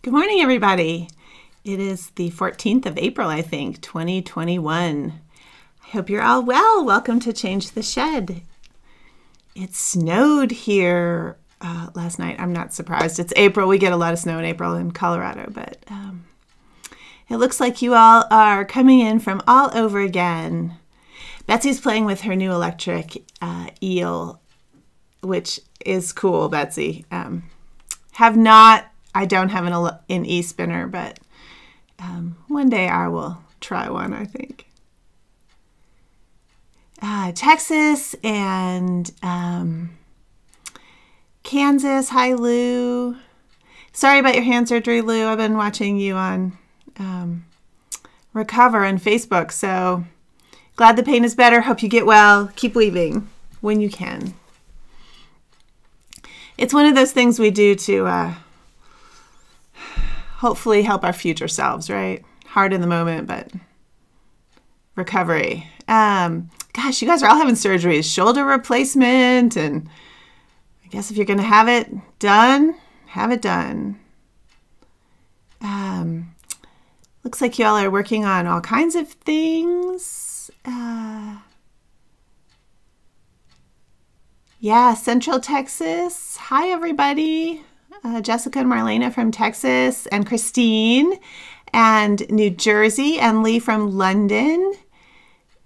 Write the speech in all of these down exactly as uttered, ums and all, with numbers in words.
Good morning, everybody. It is the fourteenth of April, I think, twenty twenty-one. I hope you're all well. Welcome to Change the Shed. It snowed here uh, last night. I'm not surprised. It's April. We get a lot of snow in April in Colorado, but um, it looks like you all are coming in from all over again. Betsy's playing with her new electric uh, eel, which is cool, Betsy. Um, have not... I don't have an, an e-spinner, but um, one day I will try one, I think. Uh, Texas and um, Kansas. Hi, Lou. Sorry about your hand surgery, Lou. I've been watching you on um, Recover on Facebook, so glad the pain is better. Hope you get well. Keep weaving when you can. It's one of those things we do to... Uh, hopefully help our future selves, right? Hard in the moment, but recovery. Um, gosh, you guys are all having surgeries, shoulder replacement, and I guess if you're going to have it done, have it done. Um, looks like you all are working on all kinds of things. Uh, yeah, Central Texas. Hi, everybody. Uh, Jessica and Marlena from Texas, and Christine and New Jersey, and Lee from London,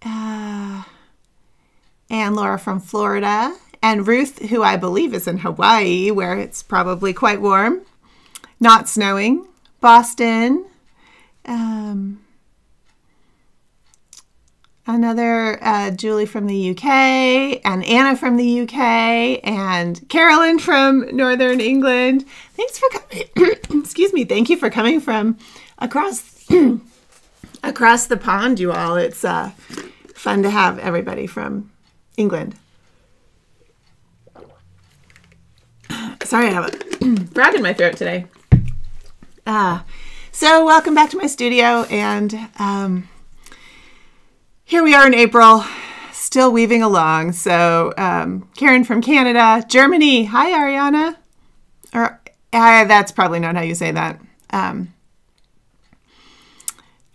uh, and Laura from Florida, and Ruth, who I believe is in Hawaii, where it's probably quite warm, not snowing, Boston, um, another uh, Julie from the U K, and Anna from the U K, and Carolyn from Northern England. Thanks for coming. Excuse me. Thank you for coming from across across the pond, you all. It's uh, fun to have everybody from England. Sorry, I have a frog in my throat today. Uh, so welcome back to my studio, and... Um, Here we are in April, still weaving along. So um, Karen from Canada, Germany. Hi, Ariana. Or uh, that's probably not how you say that. Um,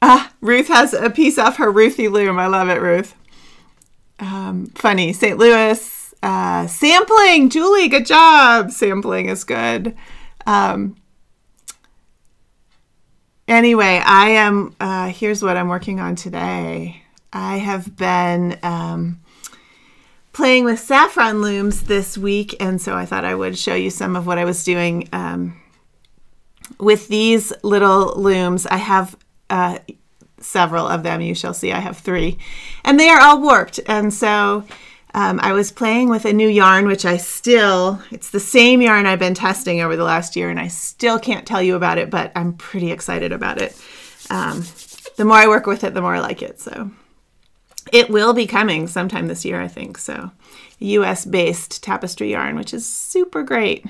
uh, Ruth has a piece off her Ruthie loom. I love it, Ruth. Um, funny. Saint Louis. Uh, sampling. Julie, good job. Sampling is good. Um, anyway, I am, uh, here's what I'm working on today. I have been um, playing with saffron looms this week, and so I thought I would show you some of what I was doing um, with these little looms. I have uh, several of them. You shall see I have three, and they are all warped. And so um, I was playing with a new yarn, which I still, it's the same yarn I've been testing over the last year, and I still can't tell you about it, but I'm pretty excited about it. Um, the more I work with it, the more I like it, so... It will be coming sometime this year, I think. So U S-based tapestry yarn, which is super great.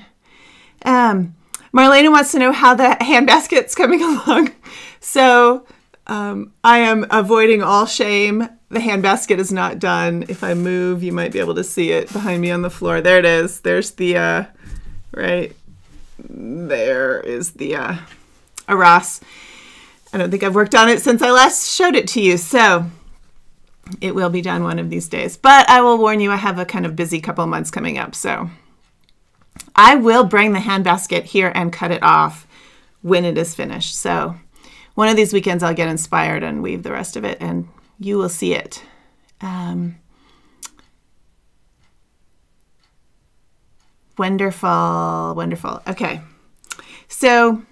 Um, Marlena wants to know how the handbasket's coming along. So um, I am avoiding all shame. The handbasket is not done. If I move, you might be able to see it behind me on the floor. There it is. There's the, uh, right there is the uh, Arras. I don't think I've worked on it since I last showed it to you. So... It will be done one of these days, but I will warn you, I have a kind of busy couple months coming up, so I will bring the handbasket here and cut it off when it is finished. So one of these weekends I'll get inspired and weave the rest of it, and you will see it. Um, wonderful, wonderful. Okay, so...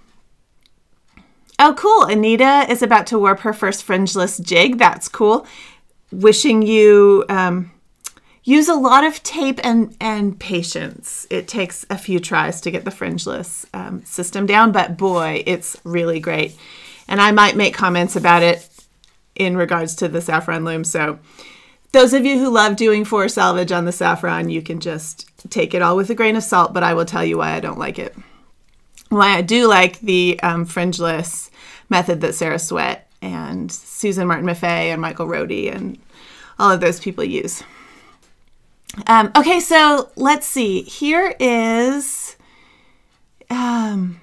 Oh, cool. Anita is about to warp her first fringeless jig. That's cool. Wishing you um, use a lot of tape and, and patience. It takes a few tries to get the fringeless um, system down, but boy, it's really great. And I might make comments about it in regards to the saffron loom. So those of you who love doing four selvage on the saffron, you can just take it all with a grain of salt, but I will tell you why I don't like it. Why I do like the um, fringeless method that Sarah Sweat and Susan Martin Maffei and Michael Rohde and all of those people use. Um, okay, so let's see. Here is, um,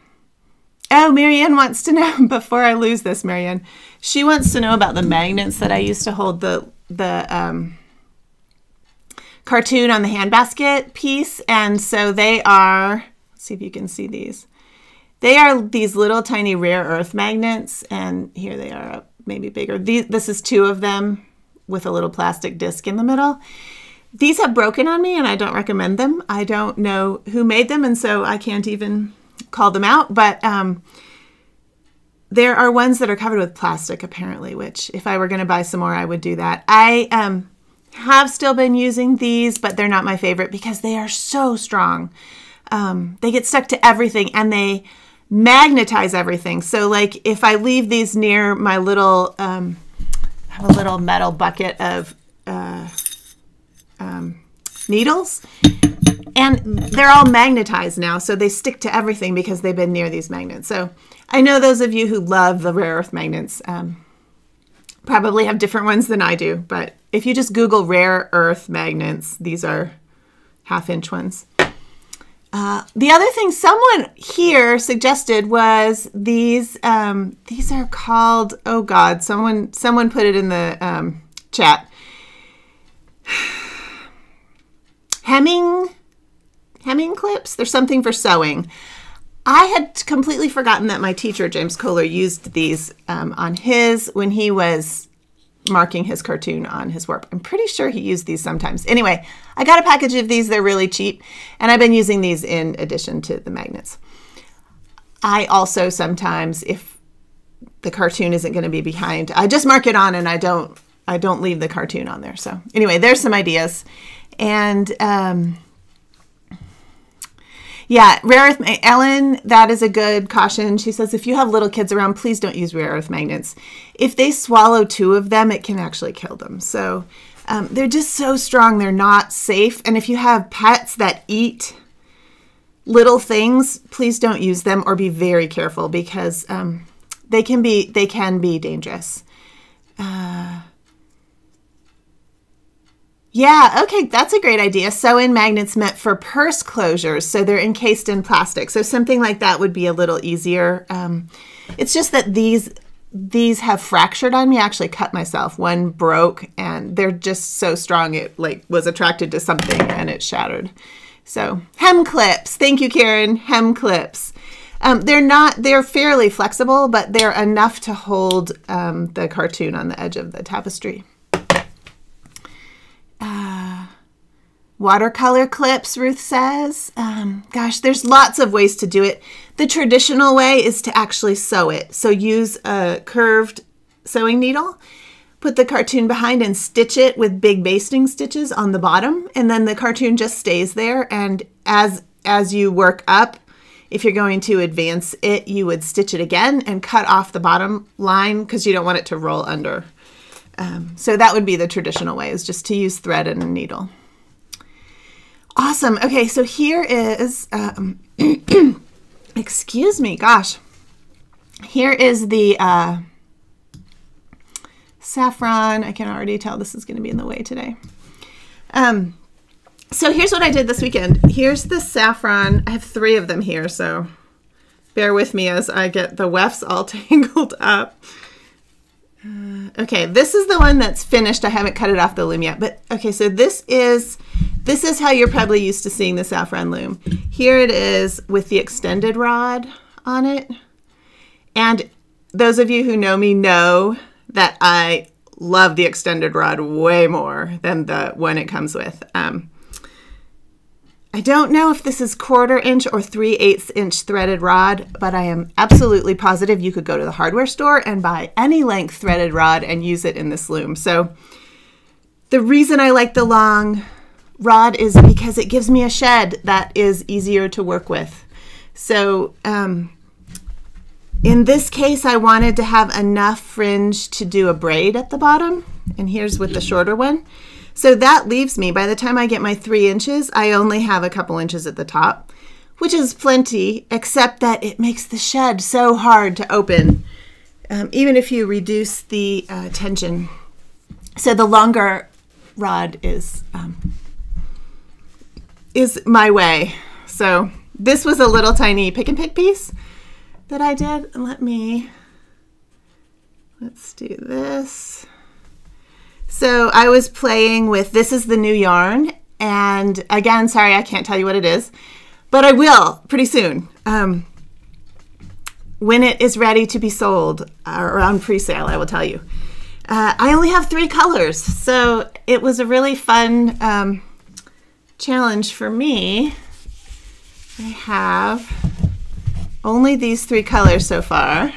oh, Marianne wants to know, before I lose this, Marianne, she wants to know about the magnets that I used to hold the, the um, cartoon on the handbasket piece. And so they are, let's see if you can see these. They are these little tiny rare earth magnets, and here they are, maybe bigger. These, this is two of them with a little plastic disc in the middle. These have broken on me and I don't recommend them. I don't know who made them, and so I can't even call them out, but um, there are ones that are covered with plastic apparently, which if I were gonna buy some more, I would do that. I um, have still been using these, but they're not my favorite because they are so strong. Um, they get stuck to everything and they magnetize everything. So like if I leave these near my little, um, I have a little metal bucket of uh, um, needles, and they're all magnetized now. So they stick to everything because they've been near these magnets. So I know those of you who love the rare earth magnets um, probably have different ones than I do. But if you just Google rare earth magnets, these are half inch ones. Uh, the other thing someone here suggested was these, um, these are called, oh God, someone, someone put it in the um, chat. Hemming, hemming clips, there's something for sewing. I had completely forgotten that my teacher, James Kohler, used these um, on his, when he was marking his cartoon on his warp. I'm pretty sure he used these sometimes. Anyway, I got a package of these. They're really cheap, and I've been using these in addition to the magnets. I also sometimes, if the cartoon isn't going to be behind, I just mark it on and I don't I don't leave the cartoon on there. So anyway, there's some ideas. And um, yeah, rare earth, Ellen, that is a good caution. She says, if you have little kids around, please don't use rare earth magnets. If they swallow two of them, it can actually kill them. So um, they're just so strong. They're not safe. And if you have pets that eat little things, please don't use them, or be very careful, because um, they can be, they can be dangerous. Uh, Yeah, okay, that's a great idea. Sew-in magnets meant for purse closures, so they're encased in plastic. So something like that would be a little easier. Um, it's just that these these have fractured on me. I actually cut myself. One broke, and they're just so strong. It like was attracted to something, and it shattered. So hem clips. Thank you, Karen. Hem clips. Um, they're not. They're fairly flexible, but they're enough to hold um, the cartoon on the edge of the tapestry. Uh, watercolor clips, Ruth says. Um, gosh, there's lots of ways to do it. The traditional way is to actually sew it. So use a curved sewing needle, put the cartoon behind and stitch it with big basting stitches on the bottom, and then the cartoon just stays there. And as, as you work up, if you're going to advance it, you would stitch it again and cut off the bottom line because you don't want it to roll under. Um, so that would be the traditional way, is just to use thread and a needle. Awesome. Okay, so here is, um, excuse me, gosh, here is the uh, saffron. I can already tell this is going to be in the way today. Um, so here's what I did this weekend. Here's the saffron. I have three of them here, so bear with me as I get the wefts all tangled up. Uh, okay, this is the one that's finished. I haven't cut it off the loom yet, but okay, so this is this is how you're probably used to seeing the saffron loom. Here it is with the extended rod on it, and those of you who know me know that I love the extended rod way more than the one it comes with. Um, I don't know if this is quarter inch or three-eighths inch threaded rod, but I am absolutely positive you could go to the hardware store and buy any length threaded rod and use it in this loom. So the reason I like the long rod is because it gives me a shed that is easier to work with. So um, in this case, I wanted to have enough fringe to do a braid at the bottom, and here's with the shorter one. So that leaves me, by the time I get my three inches, I only have a couple inches at the top, which is plenty, except that it makes the shed so hard to open, um, even if you reduce the uh, tension. So the longer rod is, um, is my way. So this was a little tiny pick and pick piece. that I did. Let me, let's do this. So I was playing with, this is the new yarn. And again, sorry, I can't tell you what it is, but I will pretty soon. Um, when it is ready to be sold or on pre-sale, I will tell you. Uh, I only have three colors, so it was a really fun um, challenge for me. I have only these three colors so far,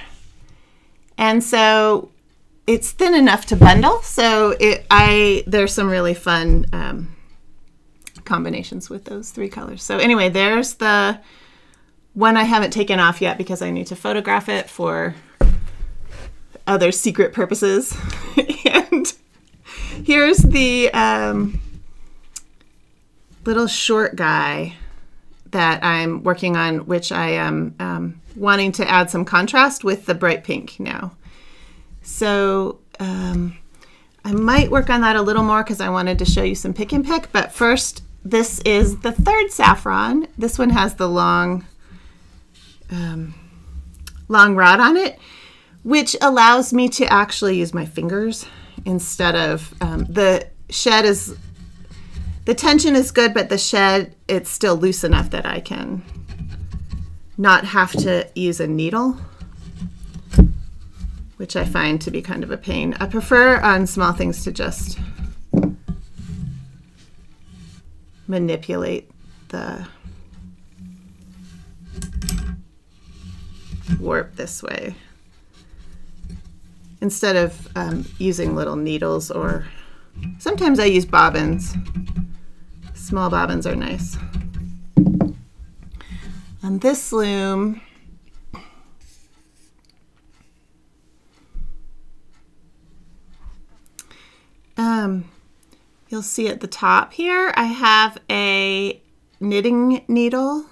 and so it's thin enough to bundle, so it, I there's some really fun um, combinations with those three colors. So anyway, there's the one I haven't taken off yet because I need to photograph it for other secret purposes. And here's the um, little short guy that I'm working on, which I am um, wanting to add some contrast with the bright pink now. So um, I might work on that a little more because I wanted to show you some pick and pick, but first, this is the third saffron. This one has the long, um, long rod on it, which allows me to actually use my fingers instead of um, the shed is, the tension is good, but the shed, it's still loose enough that I can not have to use a needle, which I find to be kind of a pain. I prefer on small things to just manipulate the warp this way, instead of um, using little needles, or sometimes I use bobbins. Small bobbins are nice. On this loom, um, you'll see at the top here, I have a knitting needle.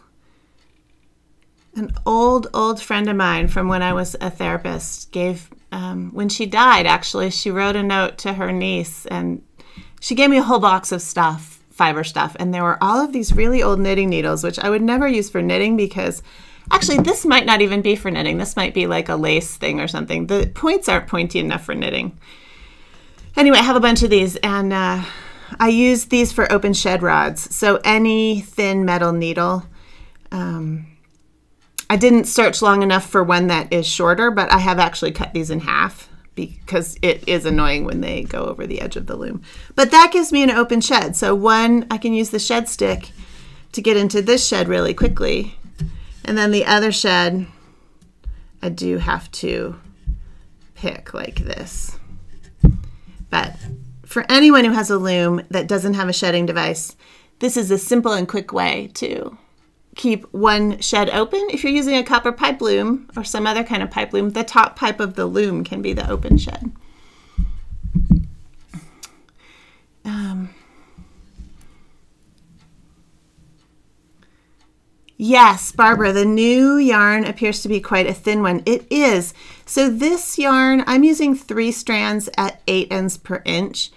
An old, old friend of mine from when I was a therapist gave Um, when she died, actually, she wrote a note to her niece, and she gave me a whole box of stuff, fiber stuff, and there were all of these really old knitting needles, which I would never use for knitting because, actually, this might not even be for knitting. This might be like a lace thing or something. The points aren't pointy enough for knitting. Anyway, I have a bunch of these, and uh, I use these for open shed rods, so any thin metal needle. Um, I didn't search long enough for one that is shorter, but I have actually cut these in half because it is annoying when they go over the edge of the loom. But that gives me an open shed. So one, I can use the shed stick to get into this shed really quickly. And then the other shed, I do have to pick like this. But for anyone who has a loom that doesn't have a shedding device, this is a simple and quick way to keep one shed open. If you're using a copper pipe loom or some other kind of pipe loom, the top pipe of the loom can be the open shed. Um, yes, Barbara, the new yarn appears to be quite a thin one. It is. So this yarn, I'm using three strands at eight ends per inch.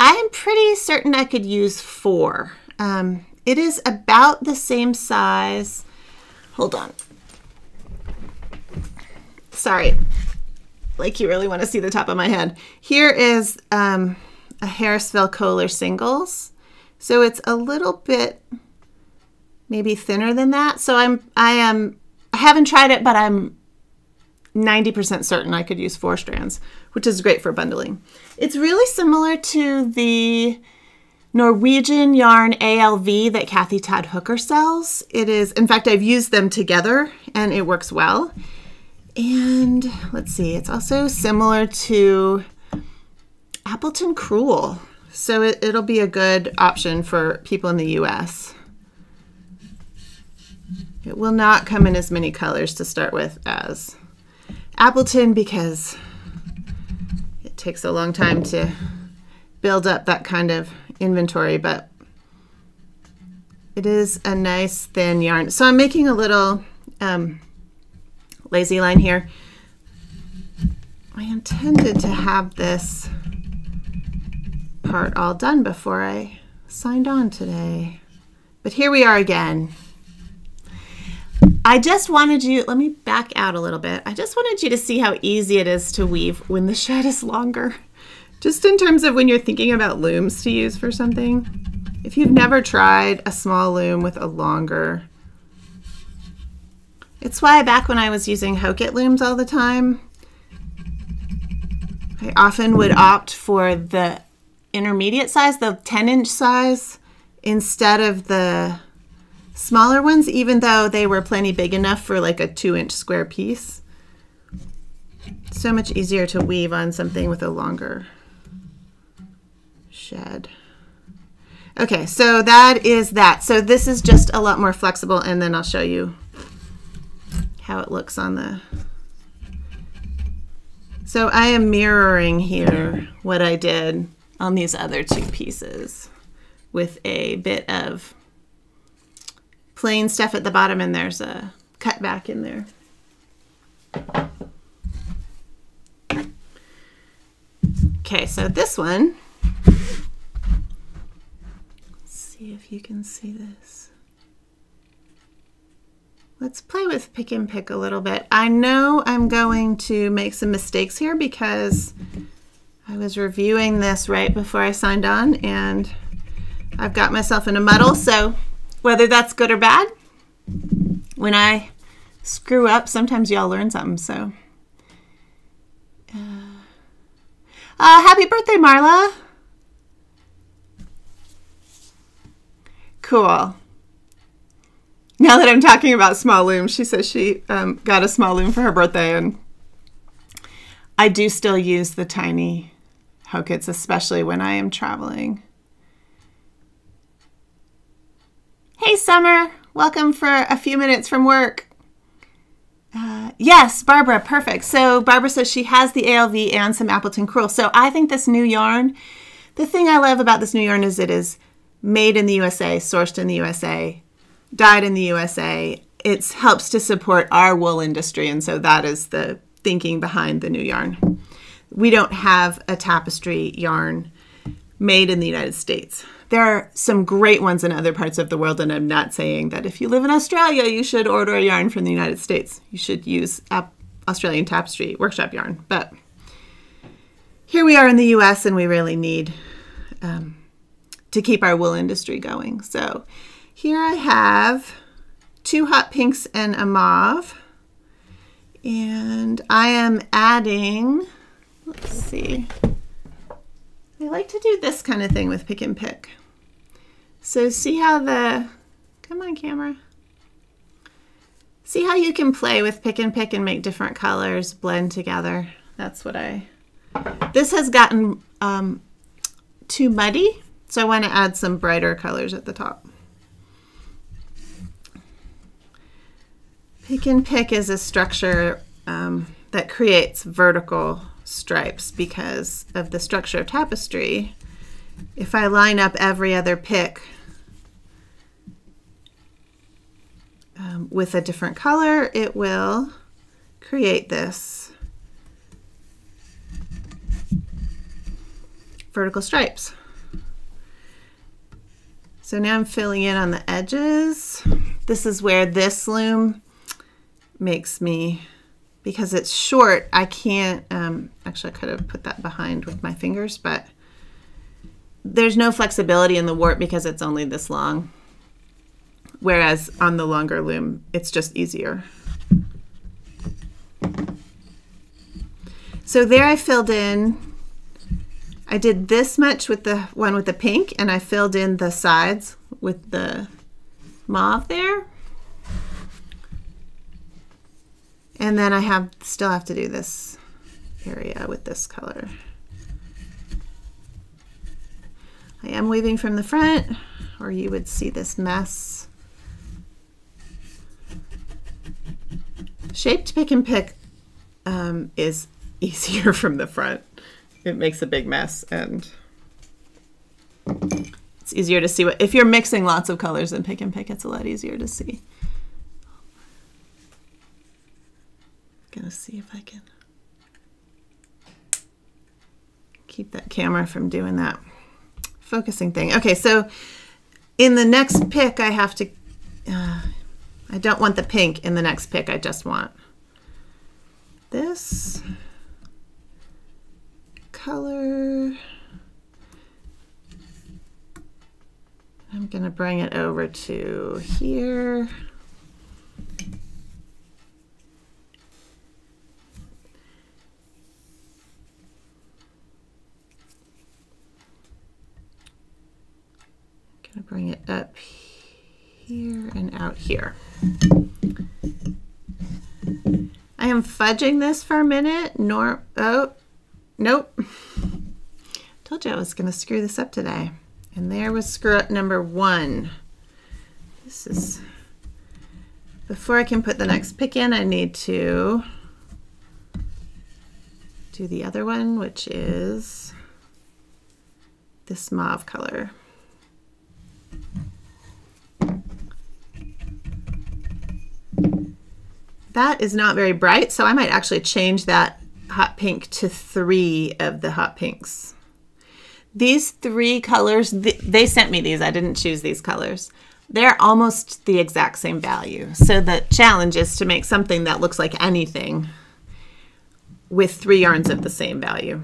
I'm pretty certain I could use four. Um, It is about the same size. Hold on. Sorry, like you really want to see the top of my head. Here is um, a Harrisville Kohler Singles. So it's a little bit maybe thinner than that. So I'm, I am, I haven't tried it, but I'm ninety percent certain I could use four strands, which is great for bundling. It's really similar to the Norwegian yarn A L V that Kathy Todd Hooker sells. It is, in fact, I've used them together and it works well. And let's see, it's also similar to Appleton Crewel. So it, it'll be a good option for people in the U S. It will not come in as many colors to start with as Appleton because it takes a long time to build up that kind of inventory, but it is a nice thin yarn. So I'm making a little um, lazy line here. I intended to have this part all done before I signed on today, but here we are again. I just wanted you, let me back out a little bit. I just wanted you to see how easy it is to weave when the shed is longer. Just in terms of when you're thinking about looms to use for something. If you've never tried a small loom with a longer, it's why back when I was using Hoket looms all the time, I often would opt for the intermediate size, the ten inch size, instead of the smaller ones, even though they were plenty big enough for like a two inch square piece. So much easier to weave on something with a longer shed. Okay, so that is that. So this is just a lot more flexible, and then I'll show you how it looks on the... So I am mirroring here what I did on these other two pieces with a bit of plain stuff at the bottom, and there's a cut back in there. Okay, so this one, let's see if you can see this. Let's play with pick and pick a little bit. I know I'm going to make some mistakes here because I was reviewing this right before I signed on and I've got myself in a muddle. So whether that's good or bad, when I screw up, sometimes y'all learn something. So, uh, uh, happy birthday, Marla. Cool. Now that I'm talking about small looms, she says she um, got a small loom for her birthday, and I do still use the tiny Hokets, especially when I am traveling. Hey, Summer, welcome for a few minutes from work. Uh, yes, Barbara, perfect. So Barbara says she has the A L V and some Appleton Crewel. So I think this new yarn, the thing I love about this new yarn is it is made in the U S A, sourced in the U S A, dyed in the U S A. It helps to support our wool industry, and so that is the thinking behind the new yarn. We don't have a tapestry yarn made in the United States. There are some great ones in other parts of the world, and I'm not saying that if you live in Australia, you should order a yarn from the United States. You should use Australian Tapestry Workshop yarn, but here we are in the U S, and we really need um, to keep our wool industry going. So here I have two hot pinks and a mauve, and I am adding, let's see, I like to do this kind of thing with pick and pick. So see how the, come on camera, see how you can play with pick and pick and make different colors blend together. That's what I, this has gotten um, too muddy, so I want to add some brighter colors at the top. Pick and pick is a structure um, that creates vertical stripes because of the structure of tapestry. If I line up every other pick um, with a different color, it will create this vertical stripes. So now I'm filling in on the edges. This is where this loom makes me, because it's short, I can't, um, actually I could have put that behind with my fingers, but there's no flexibility in the warp because it's only this long. Whereas on the longer loom, it's just easier. So there I filled in, I did this much with the one with the pink, and I filled in the sides with the mauve there. And then I have still have to do this area with this color. I am weaving from the front, or you would see this mess. Shaped pick and pick um, is easier from the front. It makes a big mess, and it's easier to see what, if you're mixing lots of colors in pick and pick, it's a lot easier to see. Gonna see if I can keep that camera from doing that focusing thing. Okay, so in the next pick I have to, uh, I don't want the pink in the next pick. I just want this color. I'm going to bring it over to here. I'm going to bring it up here and out here. I am fudging this for a minute. Nor oh, nope. Told you I was going to screw this up today. And there was screw up number one. This is, before I can put the next pick in, I need to do the other one, which is this mauve color. That is not very bright, so I might actually change that hot pink to three of the hot pinks. These three colors, th they sent me these. I didn't choose these colors. They're almost the exact same value. So the challenge is to make something that looks like anything with three yarns of the same value.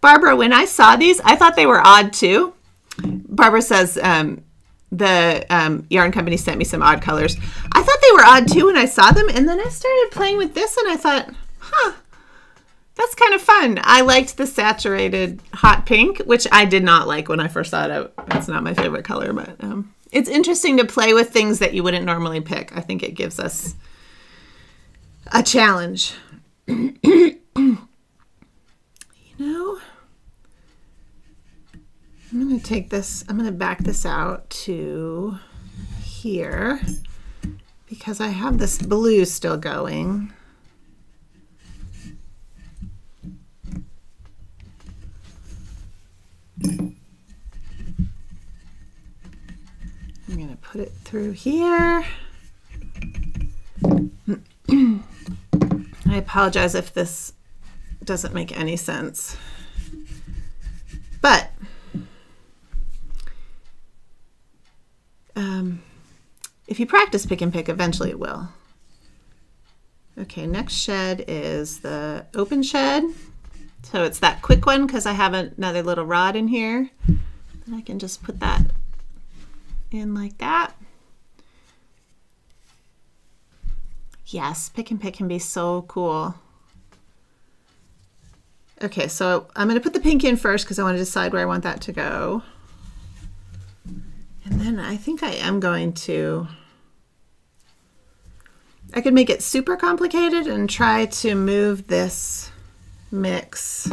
Barbara, when I saw these, I thought they were odd too. Barbara says, um, the um, yarn company sent me some odd colors. I thought they were odd too when I saw them, and then I started playing with this and I thought, huh, that's kind of fun. I liked the saturated hot pink, which I did not like when I first saw it. It's not my favorite color, but um, it's interesting to play with things that you wouldn't normally pick. I think it gives us a challenge. No, I'm going to take this, I'm going to back this out to here because I have this blue still going. I'm going to put it through here. I apologize if this doesn't make any sense, but um, if you practice pick and pick, eventually it will. Okay, next shed is the open shed, so it's that quick one because I have another little rod in here, and I can just put that in like that. Yes, pick and pick can be so cool. Okay, so I'm going to put the pink in first because I want to decide where I want that to go. And then I think I am going to... I could make it super complicated and try to move this mix.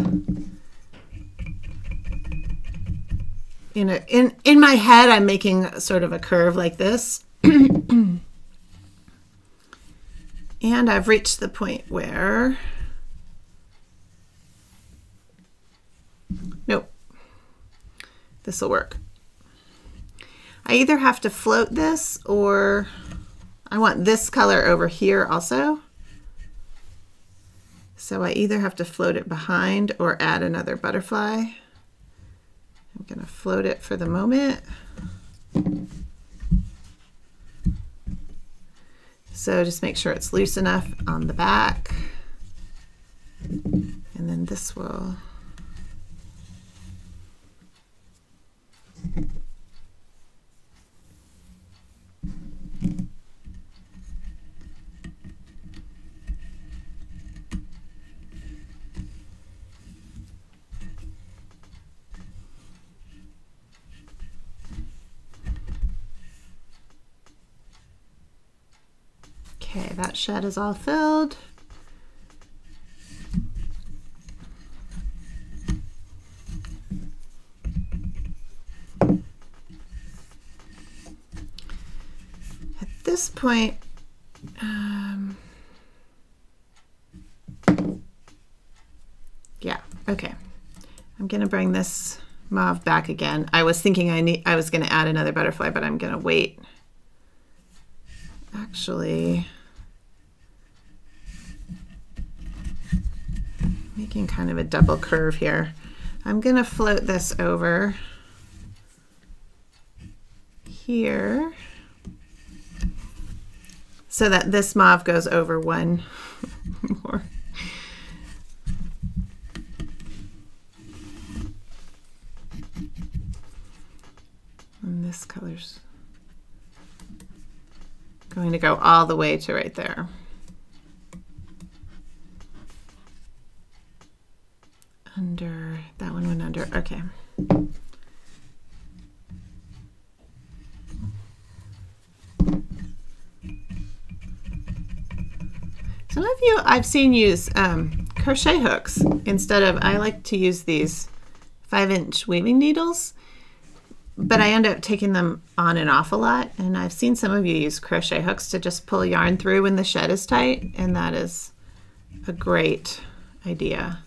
You know, in, in my head, I'm making sort of a curve like this. And I've reached the point where... Nope, this will work. I either have to float this or I want this color over here also. So I either have to float it behind or add another butterfly. I'm gonna float it for the moment. So just make sure it's loose enough on the back. And then this will Okay, that shed is all filled. At this point, um, yeah, okay. I'm gonna bring this mauve back again. I was thinking I need, I was gonna add another butterfly, but I'm gonna wait. Actually, making kind of a double curve here. I'm going to float this over here so that this mauve goes over one more. And this color's going to go all the way to right there. Under, that one went under, okay. Some of you I've seen use um, crochet hooks instead of, I like to use these five inch weaving needles, but I end up taking them on and off a lot. And I've seen some of you use crochet hooks to just pull yarn through when the shed is tight, and that is a great idea.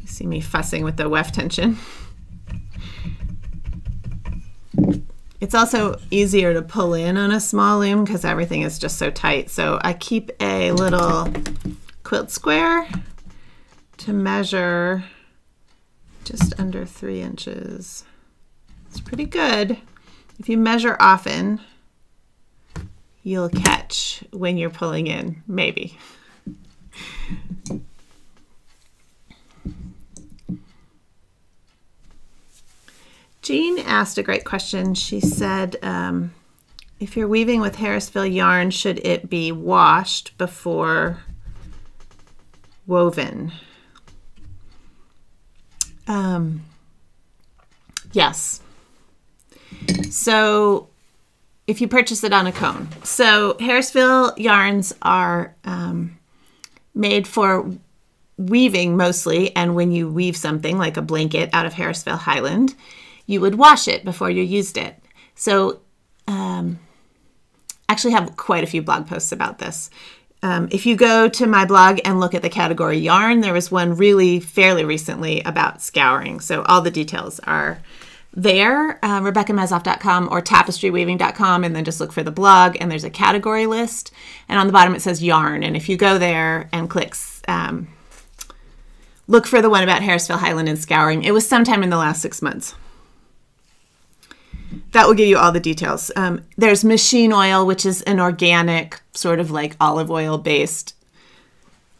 You see me fussing with the weft tension. It's also easier to pull in on a small loom because everything is just so tight. So I keep a little quilt square to measure just under three inches. It's pretty good. If you measure often, you'll catch when you're pulling in, maybe. Jean asked a great question. She said, um, if you're weaving with Harrisville yarn, should it be washed before woven? Um, yes. So if you purchase it on a cone. So Harrisville yarns are um, made for weaving mostly, and when you weave something like a blanket out of Harrisville Highland, you would wash it before you used it. So um, I actually have quite a few blog posts about this. Um, if you go to my blog and look at the category yarn, there was one really fairly recently about scouring. So all the details are there, uh, Rebecca Mezoff dot com or Tapestry Weaving dot com, and then just look for the blog, and there's a category list, and on the bottom it says yarn, and if you go there and click um, look for the one about Harrisville Highland and scouring, it was sometime in the last six months. That will give you all the details. Um, there's machine oil, which is an organic sort of like olive oil based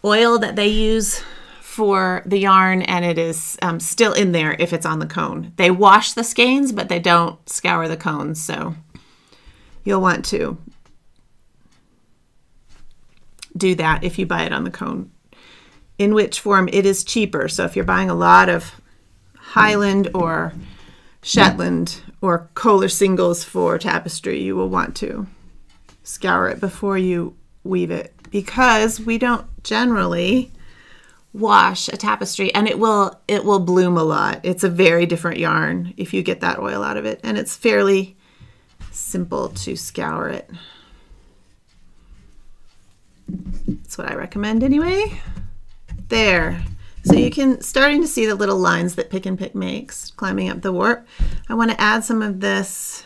oil that they use for the yarn, and it is um, still in there if it's on the cone. They wash the skeins, but they don't scour the cones, so you'll want to do that if you buy it on the cone, in which form it is cheaper. So if you're buying a lot of Highland or Shetland or Kohler Singles for tapestry, you will want to scour it before you weave it, because we don't generally wash a tapestry, and it will it will bloom a lot. It's a very different yarn if you get that oil out of it, and it's fairly simple to scour it. That's what I recommend anyway. There. So you can starting to see the little lines that Pick and Pick makes climbing up the warp. I want to add some of this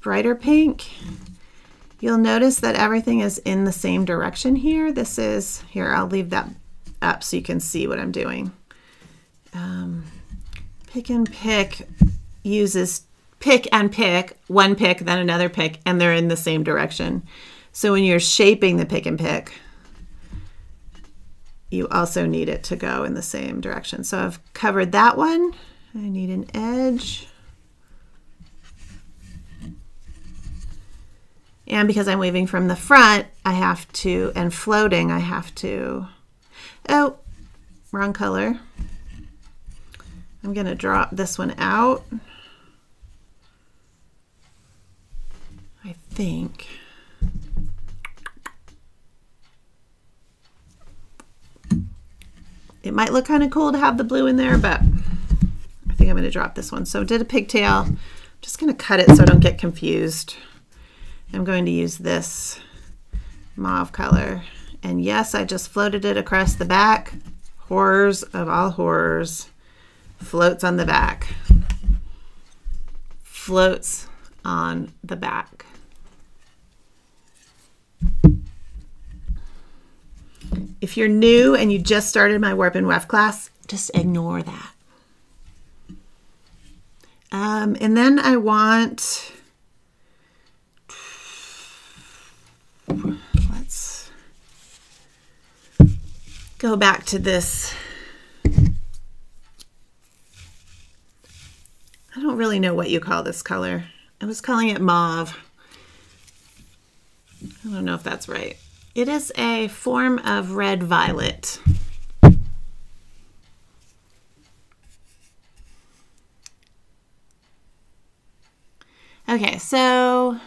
brighter pink. You'll notice that everything is in the same direction here. This is, here, I'll leave that up so you can see what I'm doing. Um, pick and pick uses pick and pick, one pick, then another pick, and they're in the same direction. So when you're shaping the pick and pick, you also need it to go in the same direction. So I've covered that one. I need an edge. And because I'm weaving from the front, I have to, and floating, I have to, oh, wrong color. I'm going to drop this one out, I think. It might look kind of cool to have the blue in there, but I think I'm going to drop this one. So I did a pigtail. I'm just going to cut it so I don't get confused. I'm going to use this mauve color. And yes, I just floated it across the back. Horrors of all horrors. Floats on the back. Floats on the back. If you're new and you just started my Warp and Weft class, just ignore that. Um, and then I want, let's go back to this. I don't really know what you call this color. I was calling it mauve. I don't know if that's right. It is a form of red violet. Okay, so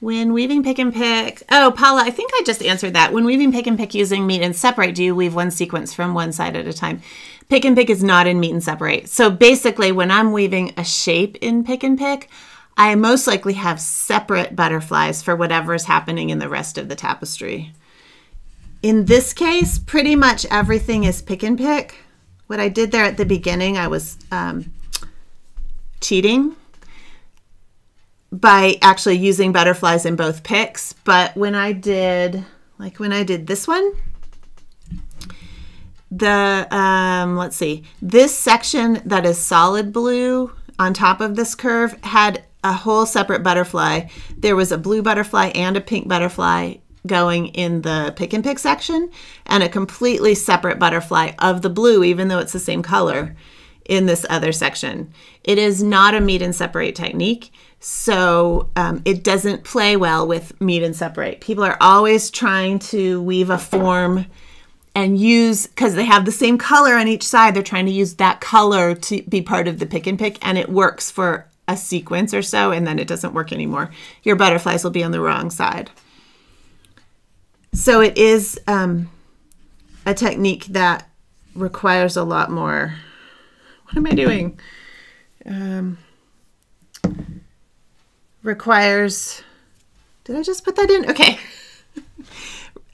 when weaving, pick and pick, oh, Paula, I think I just answered that. When weaving, pick and pick using meet and separate, do you weave one sequence from one side at a time? Pick and pick is not in meet and separate. So basically when I'm weaving a shape in pick and pick, I most likely have separate butterflies for whatever's happening in the rest of the tapestry. In this case, pretty much everything is pick and pick. What I did there at the beginning, I was, um, cheating by actually using butterflies in both picks. But when I did, like when I did this one, the, um, let's see, this section that is solid blue on top of this curve had a whole separate butterfly. There was a blue butterfly and a pink butterfly going in the pick and pick section and a completely separate butterfly of the blue, even though it's the same color, in this other section. It is not a meet and separate technique, so um, it doesn't play well with meet and separate. People are always trying to weave a form and use, because they have the same color on each side, they're trying to use that color to be part of the pick and pick, and it works for a sequence or so, and then it doesn't work anymore. Your butterflies will be on the wrong side. So it is um, a technique that requires a lot more. What am I doing? Um, requires, did I just put that in? Okay.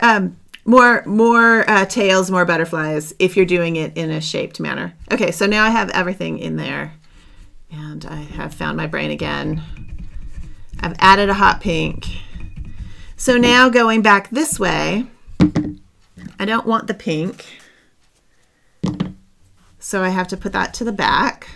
um, more more uh, tails, more butterflies if you're doing it in a shaped manner. Okay, so now I have everything in there and I have found my brain again. I've added a hot pink. So now going back this way, I don't want the pink. So I have to put that to the back.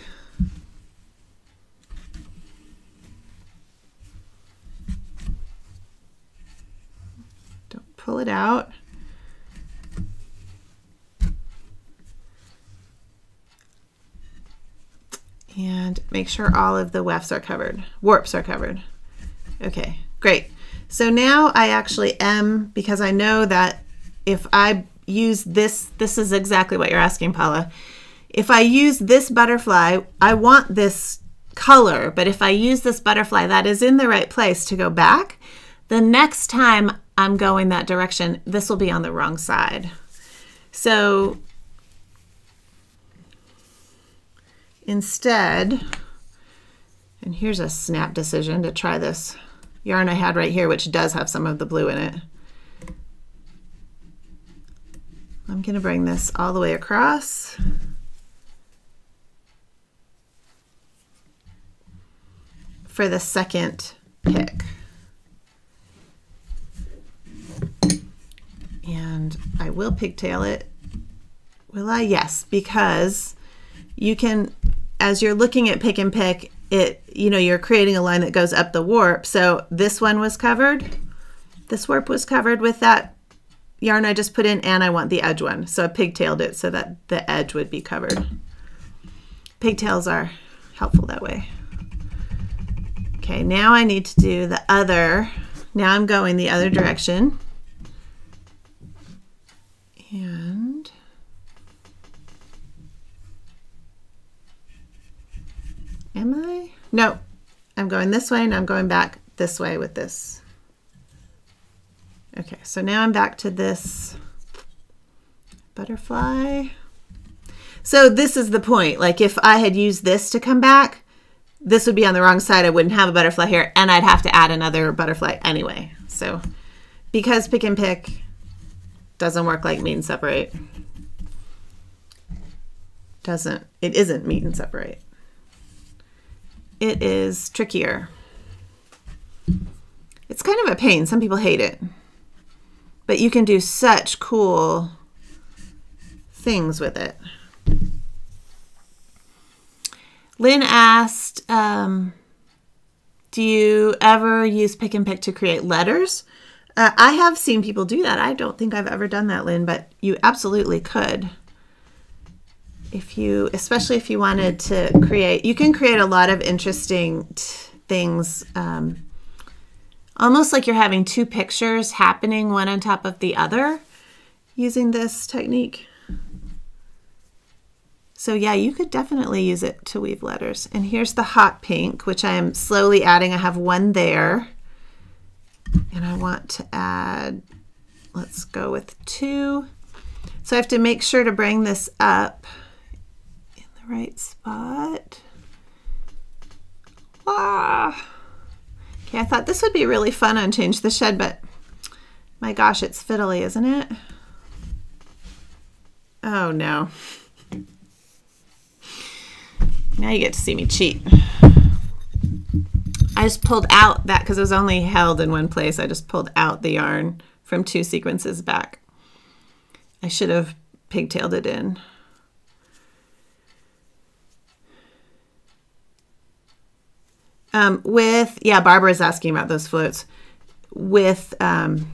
Don't pull it out. And make sure all of the wefts are covered, warps are covered. Okay, great. So now I actually am, because I know that if I use this, this is exactly what you're asking, Paula. If I use this butterfly, I want this color, but if I use this butterfly that is in the right place to go back, the next time I'm going that direction, this will be on the wrong side. So instead, and here's a snap decision to try this yarn I had right here, which does have some of the blue in it. I'm gonna bring this all the way across. For the second pick. And I will pigtail it. Will I? Yes, because you can, as you're looking at pick and pick, it, you know, you're creating a line that goes up the warp. So this one was covered. This warp was covered with that yarn I just put in, and I want the edge one. So I pigtailed it so that the edge would be covered. Pigtails are helpful that way. Okay, now I need to do the other. Now I'm going the other direction. And am I? No, I'm going this way and I'm going back this way with this. Okay, so now I'm back to this butterfly. So this is the point. Like if I had used this to come back, this would be on the wrong side. I wouldn't have a butterfly here, and I'd have to add another butterfly anyway. So because pick and pick doesn't work like meet and separate, doesn't, it isn't meet and separate. It is trickier. It's kind of a pain. Some people hate it. but you can do such cool things with it. Lynn asked, um, do you ever use pick and pick to create letters? Uh, I have seen people do that. I don't think I've ever done that, Lynn, but you absolutely could. If you, especially if you wanted to create, you can create a lot of interesting things, um, almost like you're having two pictures happening one on top of the other using this technique. So yeah, you could definitely use it to weave letters. And here's the hot pink, which I am slowly adding. I have one there and I want to add, let's go with two. So I have to make sure to bring this up in the right spot. Ah. Okay, I thought this would be really fun on Change the Shed, but my gosh, it's fiddly, isn't it? Oh no. Now you get to see me cheat. I just pulled out that, because it was only held in one place, I just pulled out the yarn from two sequences back. I should have pigtailed it in. Um, with, yeah, Barbara's asking about those floats. With, um,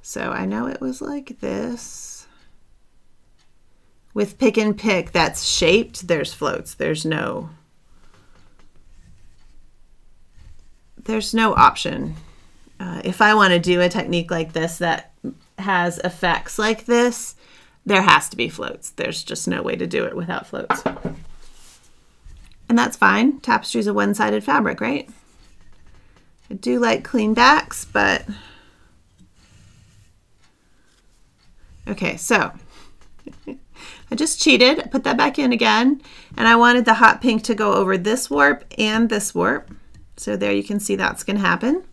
so I know it was like this. With pick and pick, that's shaped, there's floats. There's no, there's no option. Uh, if I want to do a technique like this that has effects like this, there has to be floats. There's just no way to do it without floats. And that's fine. Tapestry's a one-sided fabric, right? I do like clean backs, but... Okay, so... I just cheated. I put that back in again, and I wanted the hot pink to go over this warp and this warp. So there you can see that's going to happen.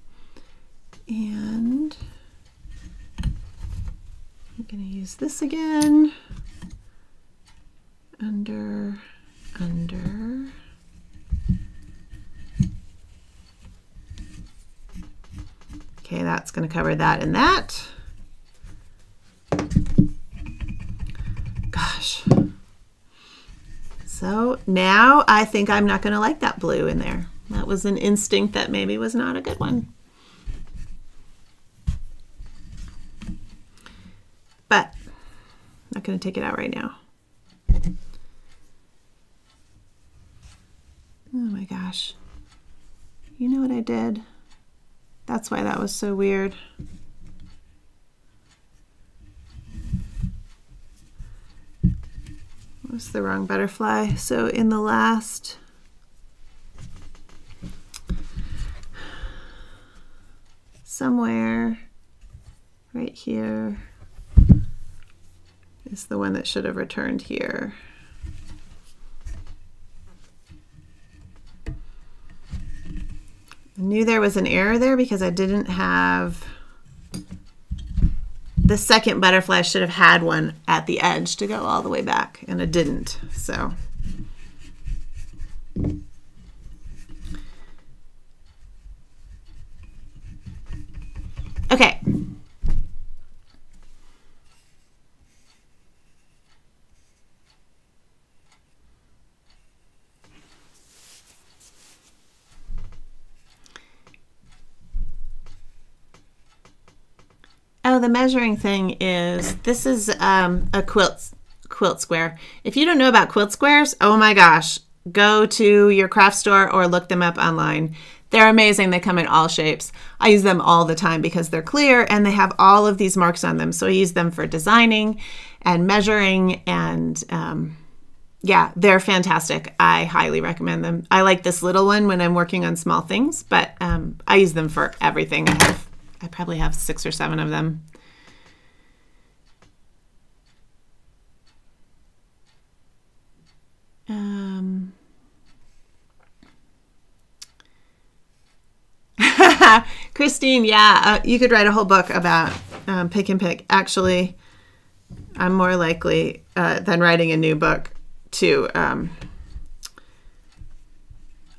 And I'm going to use this again. Under, under. Okay, that's going to cover that and that. Gosh. So now I think I'm not going to like that blue in there. That was an instinct that maybe was not a good one. But I'm not going to take it out right now. Oh my gosh. You know what I did? That's why that was so weird. Was the wrong butterfly. So in the last, somewhere right here is the one that should have returned here. I knew there was an error there because I didn't have, the second butterfly should have had one at the edge to go all the way back, and it didn't, so. Okay. Oh, the measuring thing is, this is um, a quilt, quilt square. If you don't know about quilt squares, oh my gosh, go to your craft store or look them up online. They're amazing. They come in all shapes. I use them all the time because they're clear and they have all of these marks on them. So I use them for designing and measuring and um, yeah, they're fantastic. I highly recommend them. I like this little one when I'm working on small things, but um, I use them for everything I have. I probably have six or seven of them. Um. Christine, yeah, uh, you could write a whole book about um, pick and pick. Actually, I'm more likely uh, than writing a new book to, um,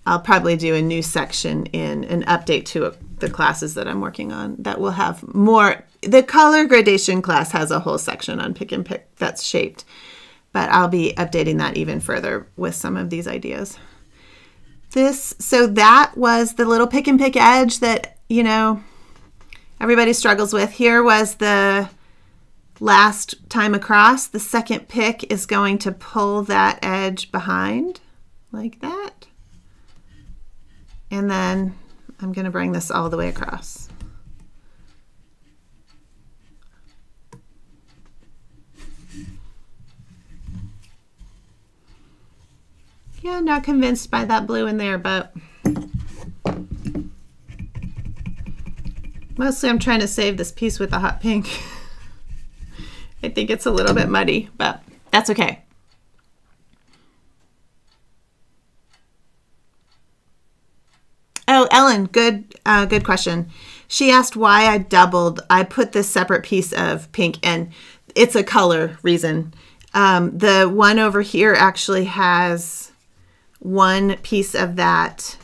I'll probably do a new section in an update to a the classes that I'm working on that will have more, the color gradation class has a whole section on pick and pick that's shaped, but I'll be updating that even further with some of these ideas. This, so that was the little pick and pick edge that, you know, everybody struggles with. Here was the last time across. The second pick is going to pull that edge behind like that. And then I'm going to bring this all the way across. Yeah, not convinced by that blue in there, but mostly I'm trying to save this piece with the hot pink. I think it's a little bit muddy, but that's okay. Oh, Ellen, good uh, good question. She asked why I doubled. I put this separate piece of pink, and it's a color reason. Um, the one over here actually has one piece of that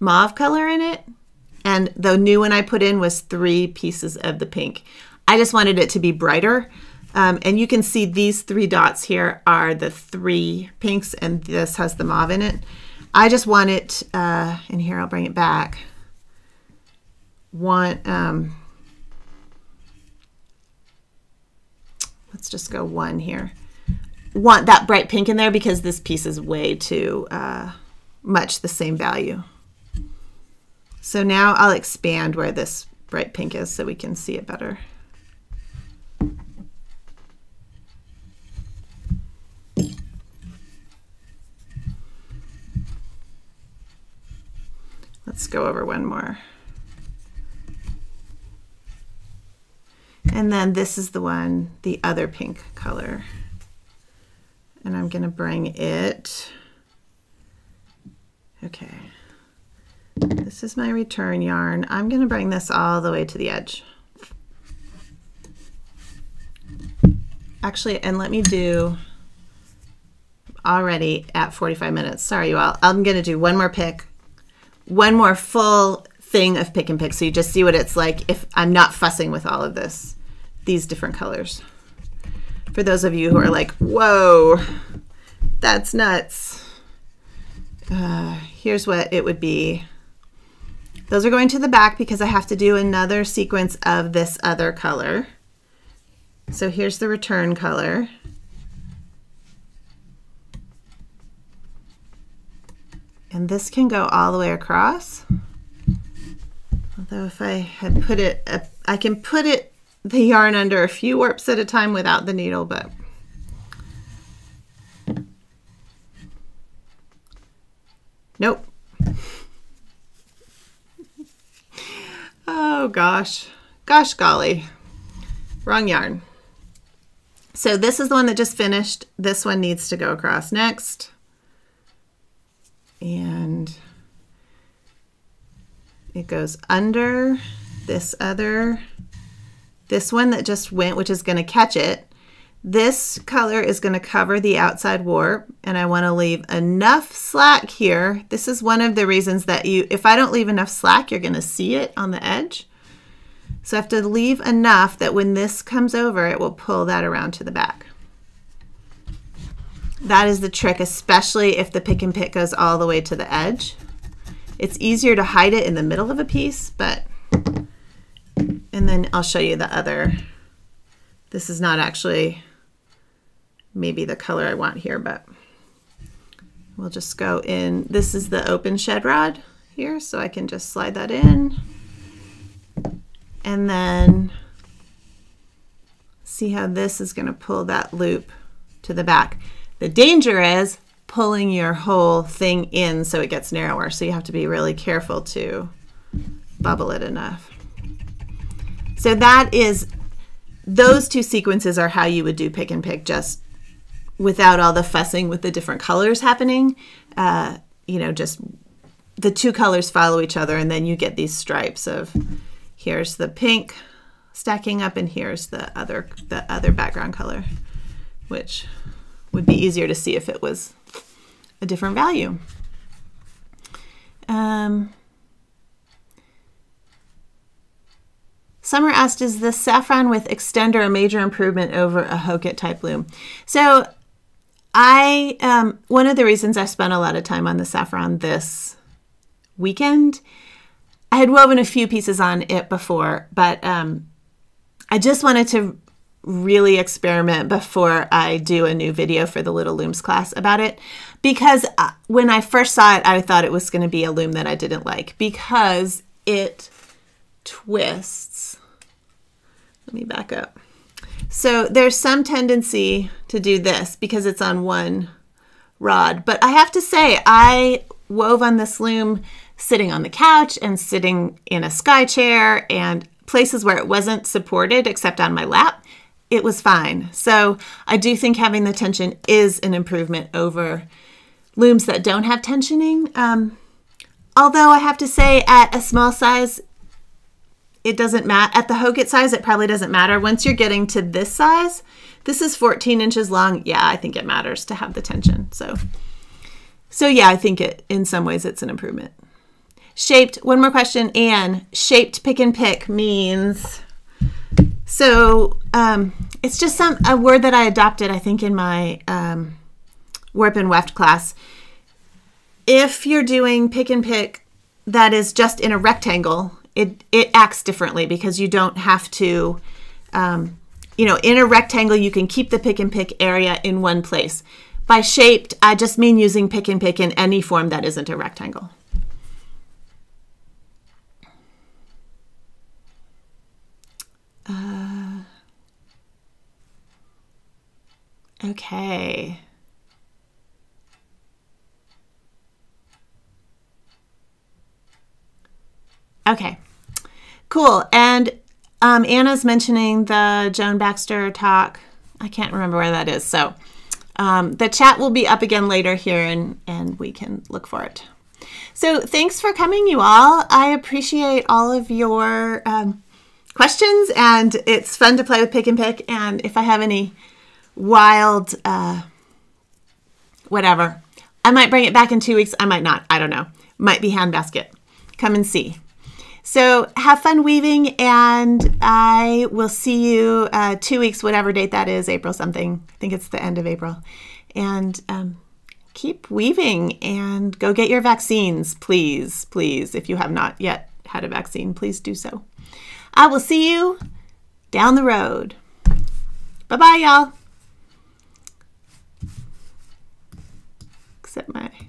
mauve color in it, and the new one I put in was three pieces of the pink. I just wanted it to be brighter, um, and you can see these three dots here are the three pinks, and this has the mauve in it. I just want it, uh, and here I'll bring it back, want, um, let's just go one here. Want that bright pink in there because this piece is way too uh, much the same value. So now I'll expand where this bright pink is so we can see it better. Let's go over one more. And then this is the one, the other pink color. And I'm gonna bring it, okay. This is my return yarn. I'm gonna bring this all the way to the edge. Actually, and let me do, already at forty-five minutes, sorry you all, I'm gonna do one more pick. One more full thing of pick and pick, so you just see what it's like if I'm not fussing with all of this, these different colors. For those of you who are like, whoa, that's nuts. Uh, here's what it would be. Those are going to the back because I have to do another sequence of this other color. So here's the return color. And this can go all the way across. Although if I had put it, up, I can put it the yarn under a few warps at a time without the needle, but. Nope. Oh gosh, gosh golly, wrong yarn. So this is the one that just finished. This one needs to go across next. And it goes under this other, this one that just went, which is going to catch it. This color is going to cover the outside warp, and I want to leave enough slack here. This is one of the reasons that you, if I don't leave enough slack, you're going to see it on the edge. So I have to leave enough that when this comes over, it will pull that around to the back. That is the trick, especially if the pick and pick goes all the way to the edge. It's easier to hide it in the middle of a piece, but, and then I'll show you the other. This is not actually maybe the color I want here, but we'll just go in. This is the open shed rod here, so I can just slide that in. And then see how this is gonna pull that loop to the back. The danger is pulling your whole thing in so it gets narrower, so you have to be really careful to bubble it enough. So that is, those two sequences are how you would do pick and pick, just without all the fussing with the different colors happening. Uh, you know, just the two colors follow each other, and then you get these stripes of here's the pink stacking up, and here's the other the other background color, which would be easier to see if it was a different value. Um, Summer asked, is the Saffron with extender a major improvement over a Hoket type loom? So I, um, one of the reasons I spent a lot of time on the Saffron this weekend, I had woven a few pieces on it before, but um, I just wanted to really experiment before I do a new video for the Little Looms class about it, because when I first saw it, I thought it was going to be a loom that I didn't like because it twists. Let me back up. So there's some tendency to do this because it's on one rod, but I have to say I wove on this loom sitting on the couch and sitting in a sky chair and places where it wasn't supported except on my lap. It was fine. So I do think having the tension is an improvement over looms that don't have tensioning. Um, although I have to say at a small size, it doesn't matter. At the Hoket size, it probably doesn't matter. Once you're getting to this size, this is fourteen inches long. Yeah, I think it matters to have the tension. So, so yeah, I think it, in some ways it's an improvement. Shaped, one more question, Anne. Shaped pick and pick means... So um, it's just some a word that I adopted, I think, in my um, Warp and Weft class. If you're doing pick and pick that is just in a rectangle, it, it acts differently because you don't have to, um, you know, in a rectangle, you can keep the pick and pick area in one place. By shaped, I just mean using pick and pick in any form that isn't a rectangle. Uh, okay. Okay, cool. And um, Anna's mentioning the Joan Baxter talk. I can't remember where that is. So um, the chat will be up again later here and, and we can look for it. So thanks for coming, you all. I appreciate all of your um, questions, and it's fun to play with pick and pick. And if I have any wild uh, whatever, I might bring it back in two weeks. I might not. I don't know. Might be hand basket. Come and see. So have fun weaving, and I will see you uh, two weeks, whatever date that is, April something. I think it's the end of April. And um, keep weaving and go get your vaccines, please, please. If you have not yet had a vaccine, please do so. I will see you down the road. Bye-bye, y'all. Except my...